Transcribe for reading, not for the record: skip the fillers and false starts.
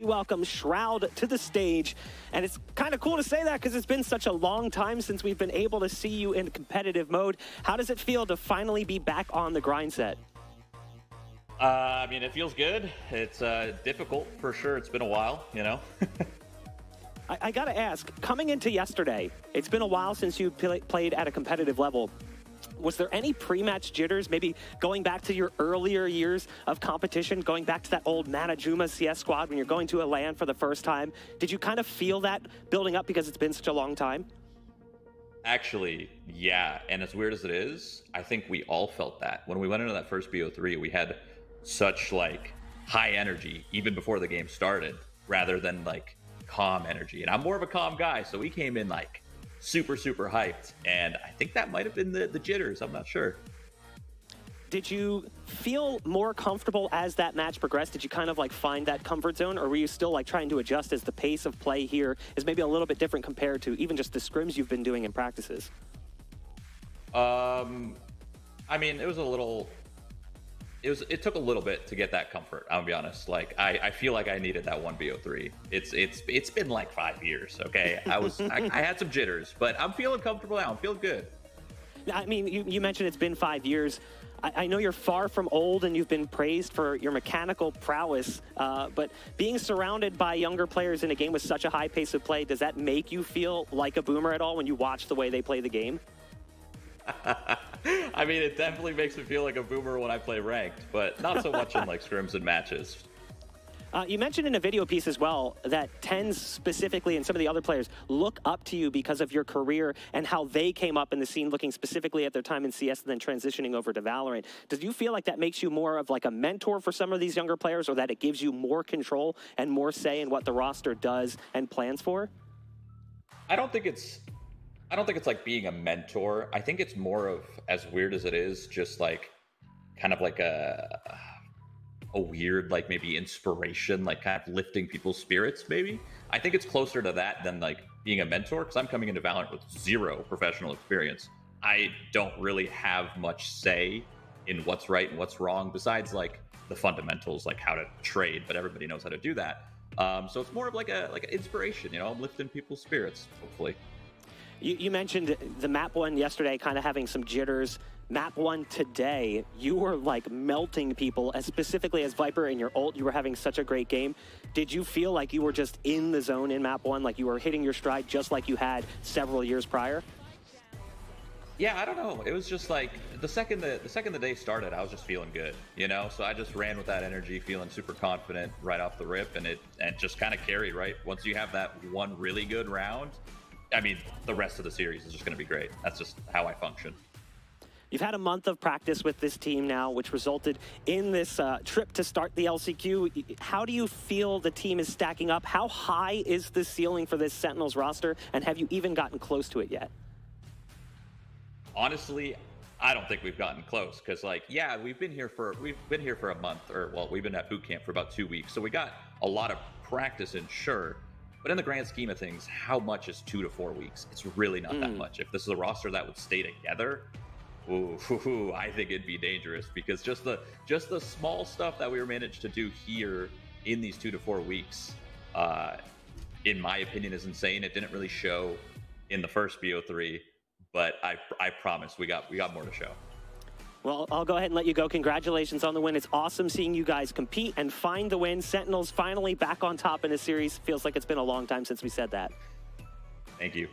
We welcome Shroud to the stage, and it's kind of cool to say that because it's been such a long time since we've been able to see you in competitive mode. How does it feel to finally be back on the grind set? I mean, it feels good. It's difficult for sure. It's been a while, you know. I gotta ask, coming into yesterday, it's been a while since you played at a competitive level. Was there any pre-match jitters, maybe going back to your earlier years of competition, going back to that old Manajuma CS squad when you're going to a LAN for the first time? Did you kind of feel that building up because it's been such a long time? Actually, yeah. And as weird as it is, I think we all felt that. When we went into that first BO3, we had such like high energy even before the game started rather than like calm energy. And I'm more of a calm guy, so we came in like super hyped, and I think that might have been the jitters. I'm not sure. Did you feel more comfortable as that match progressed? Did you kind of like find that comfort zone, or were you still like trying to adjust as the pace of play here is maybe a little bit different compared to even just the scrims you've been doing in practices? I mean, it took a little bit to get that comfort, I'll be honest. Like I feel like I needed that one BO3. It's been like 5 years, okay? I had some jitters, but I'm feeling comfortable now. I'm feeling good. I mean, you mentioned it's been 5 years. I know you're far from old and you've been praised for your mechanical prowess, but being surrounded by younger players in a game with such a high pace of play, does that make you feel like a boomer at all when you watch the way they play the game? I mean, it definitely makes me feel like a boomer when I play ranked, but not so much in like scrims and matches. You mentioned in a video piece as well that TenZ specifically and some of the other players look up to you because of your career and how they came up in the scene looking specifically at their time in CS and then transitioning over to Valorant. Do you feel like that makes you more of like a mentor for some of these younger players, or that it gives you more control and more say in what the roster does and plans for? I don't think it's like being a mentor. I think it's more of, as weird as it is, just like kind of like a weird, like maybe inspiration, like kind of lifting people's spirits maybe. I think it's closer to that than like being a mentor, because I'm coming into Valorant with zero professional experience. I don't really have much say in what's right and what's wrong besides like the fundamentals, like how to trade, but everybody knows how to do that. So it's more of like an inspiration, you know, I'm lifting people's spirits, hopefully. You mentioned the map one yesterday kind of having some jitters. Map one today, you were like melting people, as specifically as Viper and your ult. You were having such a great game. Did you feel like you were just in the zone in map one, like you were hitting your stride just like you had several years prior? Yeah, I don't know. It was just like the second the day started, I was just feeling good, you know? So I just ran with that energy, feeling super confident right off the rip, and it just kind of carried, right? Once you have that one really good round, I mean, the rest of the series is just going to be great. That's just how I function. You've had a month of practice with this team now, which resulted in this trip to start the LCQ. How do you feel the team is stacking up? How high is the ceiling for this Sentinels roster? And have you even gotten close to it yet? Honestly, I don't think we've gotten close, because like, yeah, we've been here for a month, or well, we've been at boot camp for about 2 weeks. So we got a lot of practice in, sure. But in the grand scheme of things, how much is 2 to 4 weeks? It's really not that much. If this is a roster that would stay together, ooh, I think it'd be dangerous, because just the small stuff that we managed to do here in these 2 to 4 weeks, in my opinion, is insane. It didn't really show in the first BO3, but I promise we got more to show. Well, I'll go ahead and let you go. Congratulations on the win. It's awesome seeing you guys compete and find the win. Sentinels finally back on top in a series. Feels like it's been a long time since we said that. Thank you.